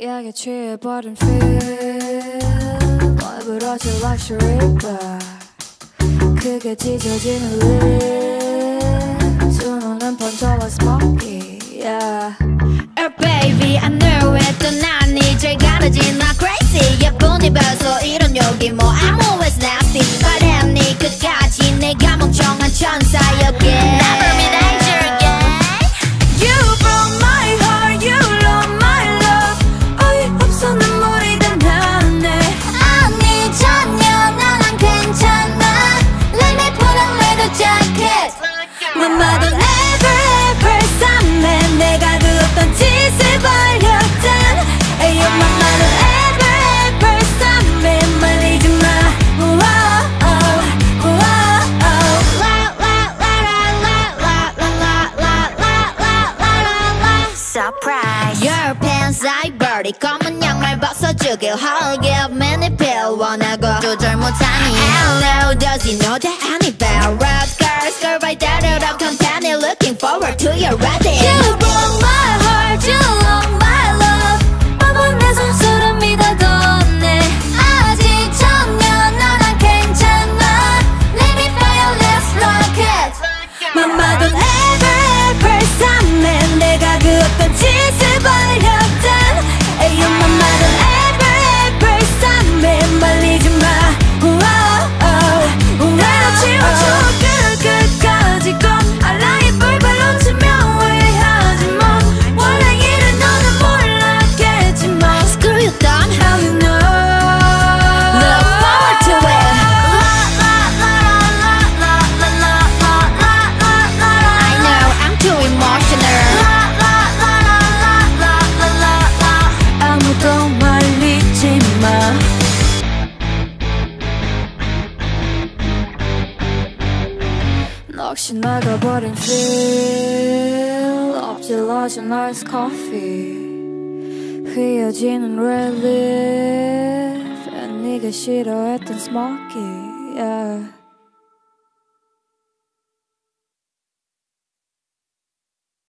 Jeg er cheerboarden 늘 멀어진 럭셔리바 크게 찢어지는 립 두 눈은 번져와 smoky yeah. Oh baby I know it 또 난 이제 가려진 나 crazy 예쁜 입에서 이런 욕이 뭐 I'm always nasty 바람 네 끝까지 내가 멍청한 천사였게 Never mean danger again You broke my heart you lost my love 어이없어 눈물이 다 나네 아니잖아 난 괜찮아 Let me put on leather jacket My mother never ever summoned 내가 그 어떤 짓을 벌였던 Hey you're my mother ever ever summoned 말리지 마 Surprise Your pants like birdie 검은 양말 벗어주길 I'll give many pills 원하고 조절 못하니 Hello does he know that I'm bad Red girls girl right there out of company Looking forward to your wedding You broke my heart You lost my love 뻔뻔 내 숨소름이 다 걷네 아직 전혀 너랑 괜찮아 Let me fire let's rock it 맘마 don't ever ever summon 내가 그 어떤 짓을 벌였던 Hey you 맘마 don't ever ever summon 말리지 마 Whoa, whoa, 나를 지워줘 끝까지 꼭 알라이 불발 얹으며 후회하지 마 원래 이를 너는 몰랐겠지만 Screw you dumb How you know Look forward to it I know I'm too emotional 아무도 말리지 마 넋이 나가버린 feel 엎질러진 아이스 커피 휘어지는 red leaf 네가 싫어했던 smoky yeah.